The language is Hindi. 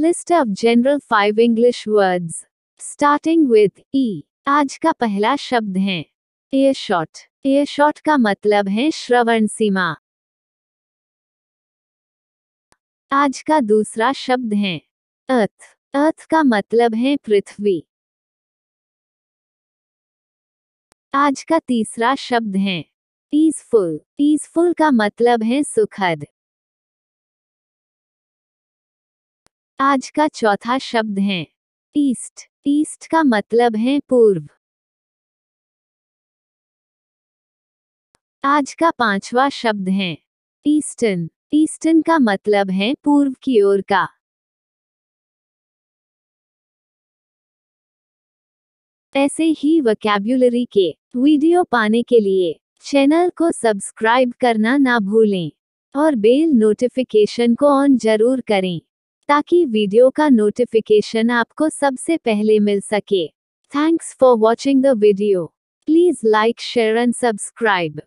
List of general 5 English words starting with E. आज का पहला शब्द है एयरशॉट। एयरशॉट का मतलब है श्रवण सीमा। आज का दूसरा शब्द है अर्थ। अर्थ का मतलब है पृथ्वी। आज का तीसरा शब्द है पीसफुल। पीसफुल का मतलब है सुखद। आज का चौथा शब्द है ईस्ट। ईस्ट का मतलब है पूर्व। आज का पांचवा शब्द है ईस्टर्न। ईस्टर्न का मतलब है पूर्व की ओर का। ऐसे ही वोकैब्युलरी के वीडियो पाने के लिए चैनल को सब्सक्राइब करना ना भूलें और बेल नोटिफिकेशन को ऑन जरूर करें ताकि वीडियो का नोटिफिकेशन आपको सबसे पहले मिल सके। Thanks for watching the video. Please like, share and subscribe.